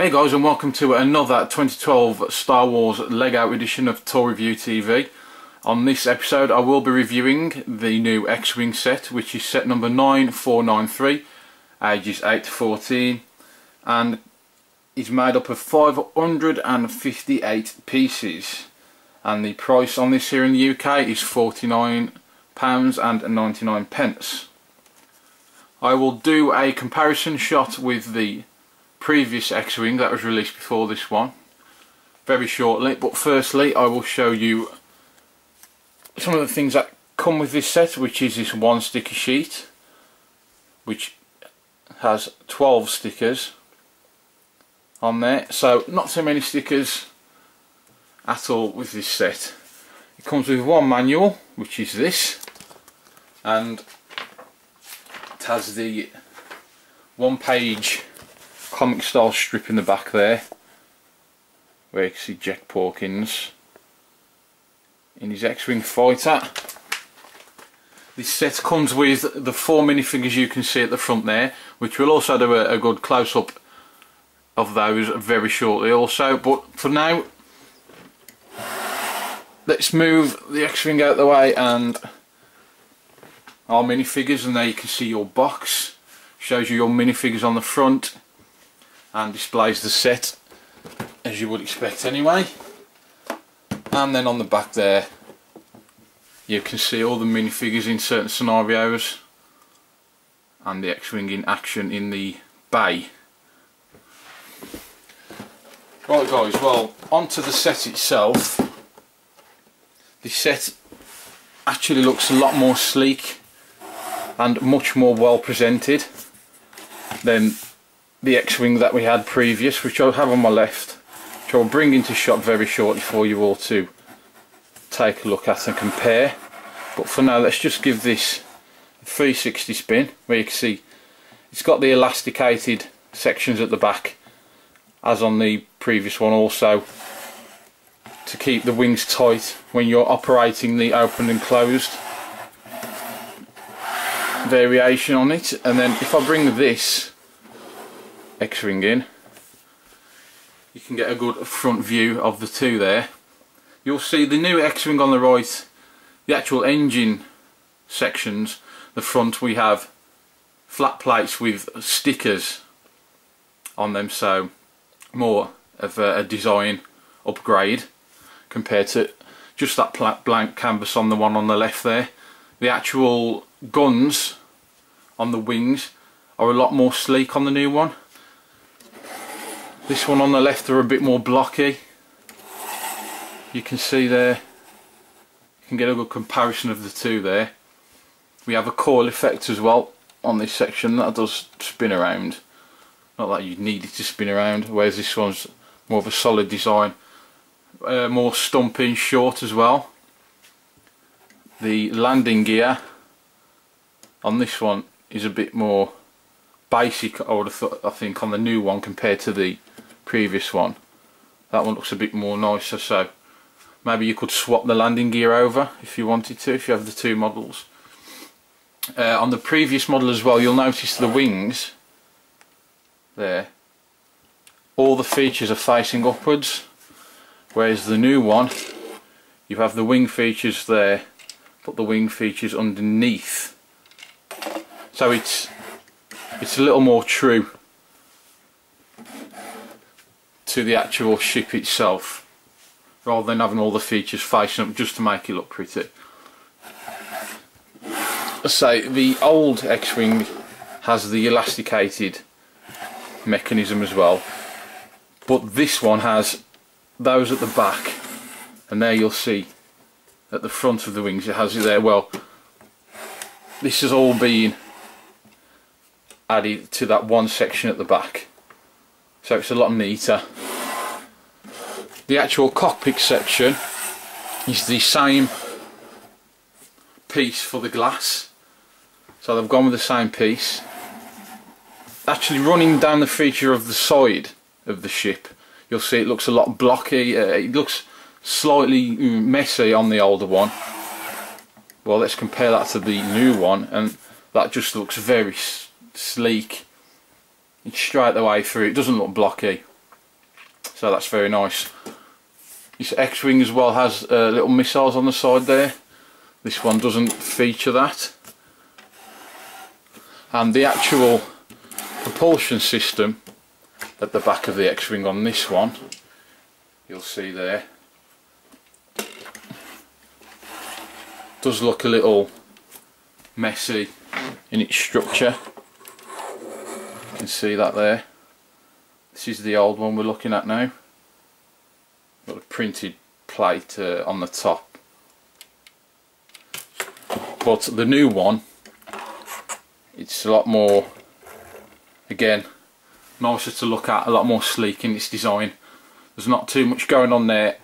Hey guys, and welcome to another 2012 Star Wars LEGO edition of Toy Review TV. On this episode I will be reviewing the new X-Wing set, which is set number 9493, ages 8 to 14, and is made up of 558 pieces, and the price on this here in the UK is £49.99. I will do a comparison shot with the previous X-Wing that was released before this one very shortly, but firstly I will show you some of the things that come with this set, which is this one sticker sheet which has 12 stickers on there, so not so many stickers at all with this set. It comes with one manual, which is this, and it has the one-page comic style strip in the back there where you can see Jek Porkins in his X-Wing fighter. This set comes with the four minifigures you can see at the front there, which we'll also do a good close-up of those very shortly also, but for now let's move the X-Wing out of the way and our minifigures, and there you can see your box, shows you your minifigures on the front and displays the set as you would expect anyway. And then on the back there you can see all the minifigures in certain scenarios and the X-Wing in action in the bay. Right guys, well, onto the set itself. This set actually looks a lot more sleek and much more well presented than the X-Wing that we had previous, which I'll have on my left, which I'll bring into shot very shortly for you all to take a look at and compare. But for now let's just give this a 360 spin, where you can see it's got the elasticated sections at the back as on the previous one also, to keep the wings tight when you're operating the open and closed variation on it. And then if I bring this X-Wing in, you can get a good front view of the two there. You'll see the new X-Wing on the right, the actual engine sections, the front, we have flat plates with stickers on them, so more of a design upgrade compared to just that blank canvas on the one on the left there. The actual guns on the wings are a lot more sleek on the new one. This one on the left are a bit more blocky. You can see there, you can get a good comparison of the two there. We have a coil effect as well on this section that does spin around. Not that you'd need it to spin around, whereas this one's more of a solid design, more stumping short as well. The landing gear on this one is a bit more basic, I would have thought, I think, on the new one compared to the previous one. That one looks a bit more nicer, so maybe you could swap the landing gear over if you wanted to, if you have the two models. On the previous model as well, you'll notice the wings there, all the features are facing upwards, whereas the new one, you have the wing features there but the wing features underneath, so it's a little more true to the actual ship itself, rather than having all the features facing up just to make it look pretty. So the old X-Wing has the elasticated mechanism as well, but this one has those at the back, and there you'll see at the front of the wings it has it there. Well, this has all been added to that one section at the back, so it's a lot neater. The actual cockpit section is the same piece for the glass, so they've gone with the same piece. Actually running down the feature of the side of the ship, you'll see it looks a lot blocky, it looks slightly messy on the older one. Well, let's compare that to the new one, and that just looks very sleek. It's straight the way through, it doesn't look blocky. So that's very nice. This X-Wing as well has little missiles on the side there. This one doesn't feature that. And the actual propulsion system at the back of the X-Wing on this one, you'll see there, does look a little messy in its structure. You can see that there. This is the old one we're looking at now. Got a printed plate on the top. But the new one, it's a lot more, again, nicer to look at, a lot more sleek in its design. There's not too much going on there,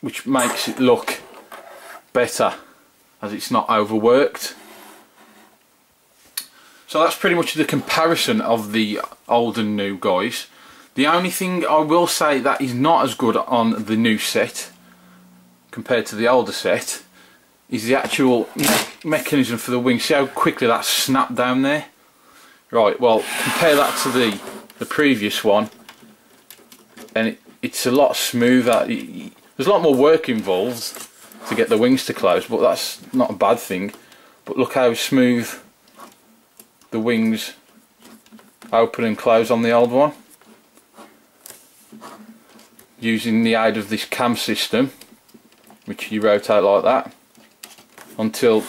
which makes it look better, as it's not overworked. So that's pretty much the comparison of the old and new, guys. The only thing I will say that is not as good on the new set compared to the older set is the actual mechanism for the wing. See how quickly that snapped down there? Right, well, compare that to the previous one, and it's a lot smoother. There's a lot more work involved to get the wings to close, but that's not a bad thing. But look how smooth the wings open and close on the old one. Using the aid of this cam system, which you rotate like that until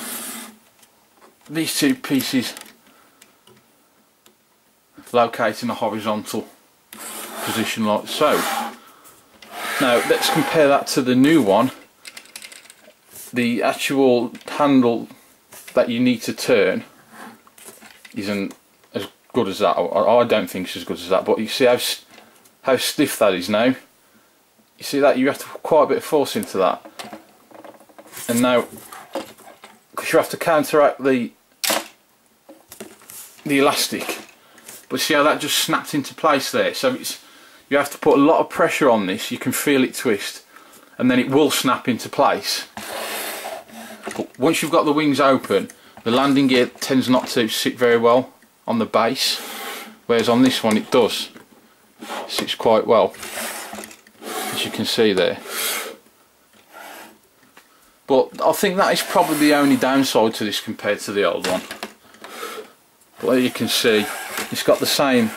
these two pieces locate in a horizontal position like so. Now let's compare that to the new one. The actual handle that you need to turn isn't as good as that, or I don't think it's as good as that, but you see how stiff that is now. You see that? You have to put quite a bit of force into that. And now, because you have to counteract the elastic, but see how that just snapped into place there? So you have to put a lot of pressure on this. You can feel it twist, and then it will snap into place. But once you've got the wings open, the landing gear tends not to sit very well on the base, whereas on this one it does. It sits quite well, as you can see there. But I think that is probably the only downside to this compared to the old one. But as you can see, it's got the same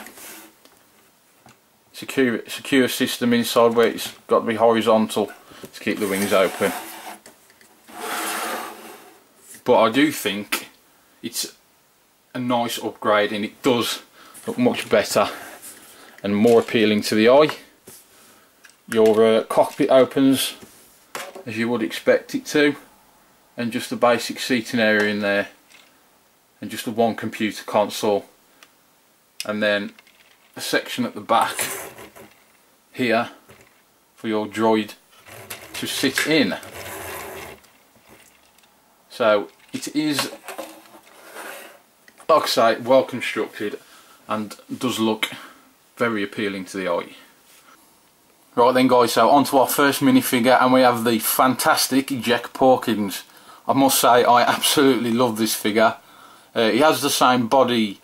secure system inside, where it's got to be horizontal to keep the wings open. But I do think it's a nice upgrade, and it does look much better and more appealing to the eye. Your cockpit opens as you would expect it to, and just the basic seating area in there, and just the one computer console, and then a section at the back here for your droid to sit in. So it is, like I say, well constructed and does look very appealing to the eye. Right then, guys, so on to our first minifigure, and we have the fantastic Jek Porkins. I must say I absolutely love this figure. He has the same body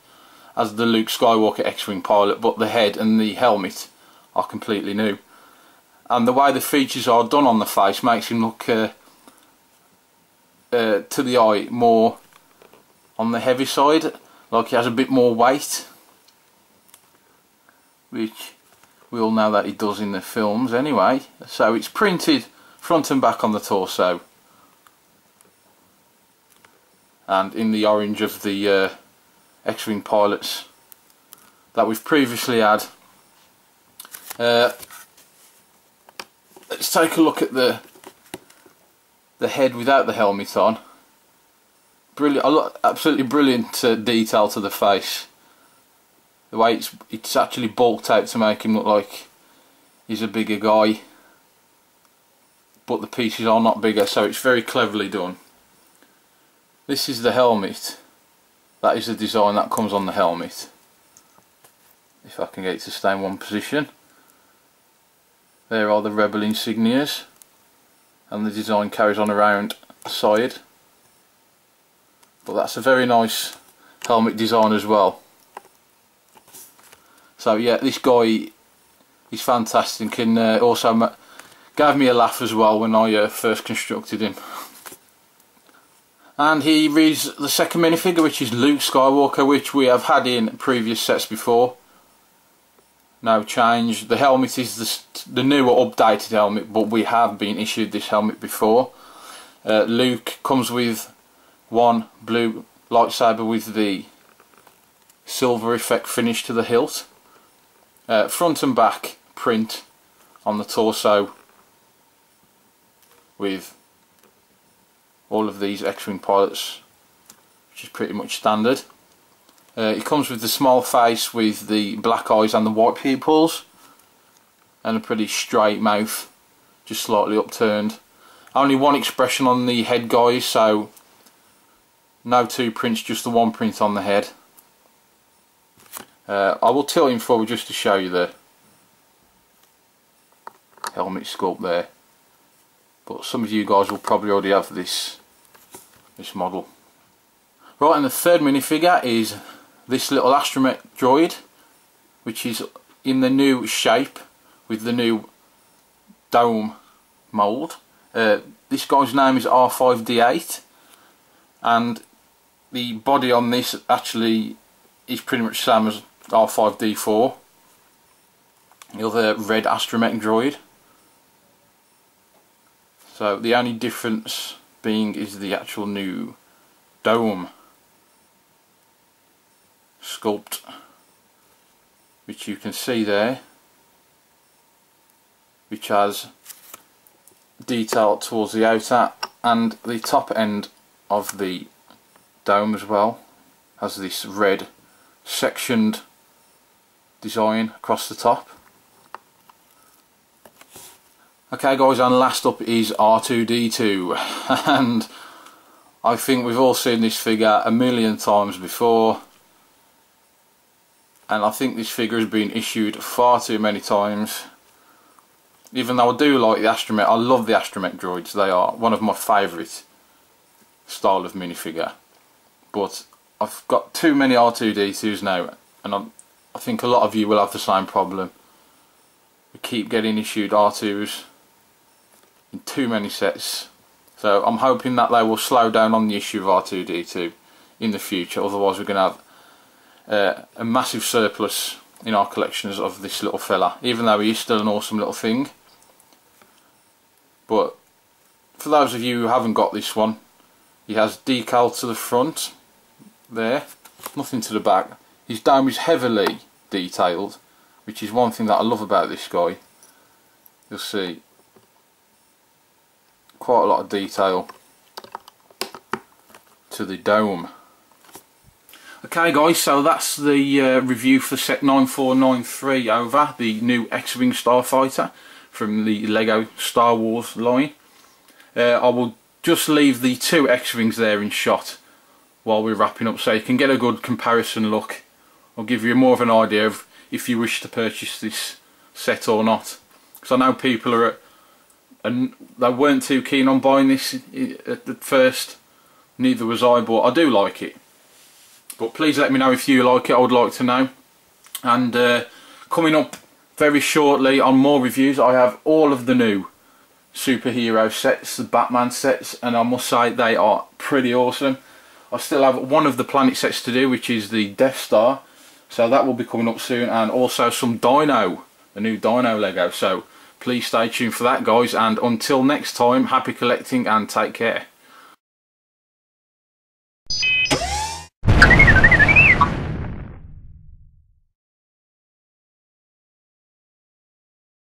as the Luke Skywalker X-Wing pilot, but the head and the helmet are completely new. And the way the features are done on the face makes him look to the eye more on the heavy side, like he has a bit more weight, which we all know that he does in the films anyway. So it's printed front and back on the torso, and in the orange of the X-Wing pilots that we've previously had. Let's take a look at the head without the helmet on. Brilliant, absolutely brilliant detail to the face. The way it's actually bulked out to make him look like he's a bigger guy, but the pieces are not bigger, so it's very cleverly done. This is the helmet. That is the design that comes on the helmet. If I can get it to stay in one position. There are the Rebel insignias, and the design carries on around the side. But that's a very nice helmet design as well. So yeah, this guy he's fantastic, and also gave me a laugh as well when I first constructed him. And he reads the second minifigure, which is Luke Skywalker, which we have had in previous sets before. No change. The helmet is the newer updated helmet, but we have been issued this helmet before. Luke comes with one blue lightsaber with the silver effect finish to the hilt. Front and back print on the torso with all of these X-Wing pilots, which is pretty much standard. It comes with the small face with the black eyes and the white pupils, and a pretty straight mouth, just slightly upturned. Only one expression on the head, guys, so no two prints, just the one print on the head. I will tilt him forward just to show you the helmet sculpt there, but some of you guys will probably already have this model. Right, and the third minifigure is this little astromech droid, which is in the new shape with the new dome mould. This guy's name is R5-D8, and the body on this actually is pretty much the same as R5-D4, the other red astromech droid. So the only difference being is the actual new dome sculpt, which you can see there, which has detail towards the outer, and the top end of the dome as well has this red sectioned design across the top. Okay guys, and last up is R2-D2, and I think we've all seen this figure a million times before, and I think this figure has been issued far too many times. Even though I do like the astromech, I love the astromech droids, they are one of my favourite style of minifigure, but I've got too many R2-D2s now, and I think a lot of you will have the same problem. We keep getting issued R2s in too many sets, so I'm hoping that they will slow down on the issue of R2-D2 in the future, otherwise we're going to have a massive surplus in our collections of this little fella, even though he is still an awesome little thing. But for those of you who haven't got this one, he has decal to the front there, nothing to the back. His dome is heavily detailed, which is one thing that I love about this guy. You'll see quite a lot of detail to the dome. Okay guys, so that's the review for set 9493 over, the new X-Wing Starfighter from the LEGO Star Wars line. I will just leave the two X-Wings there in shot while we're wrapping up, so you can get a good comparison look. I'll give you more of an idea of if you wish to purchase this set or not, because I know people are and they weren't too keen on buying this at first. Neither was I, but I do like it. But please let me know if you like it, I would like to know. And coming up very shortly on more reviews, I have all of the new superhero sets, the Batman sets, and I must say they are pretty awesome. I still have one of the planet sets to do, which is the Death Star, so that will be coming up soon, and also some Dino, the new Dino Lego. So please stay tuned for that guys, and until next time, happy collecting and take care.